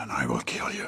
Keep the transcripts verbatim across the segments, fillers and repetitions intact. and I will kill you.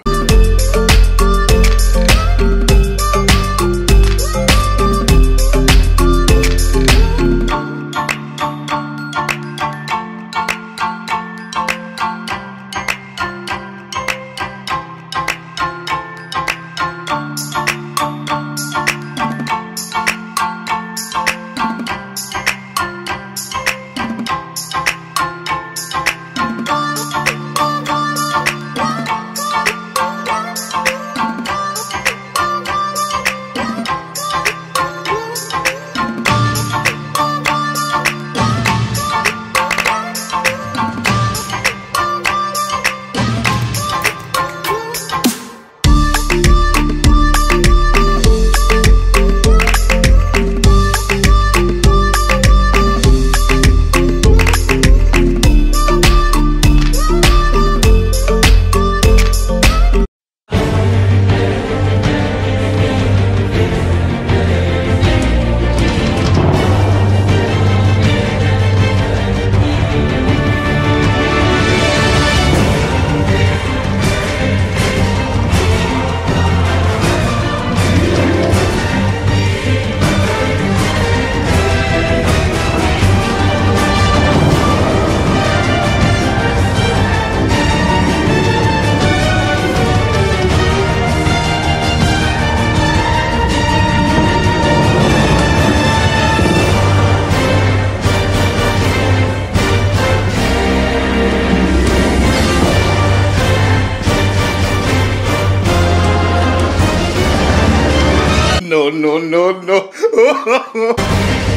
No, no, no, no.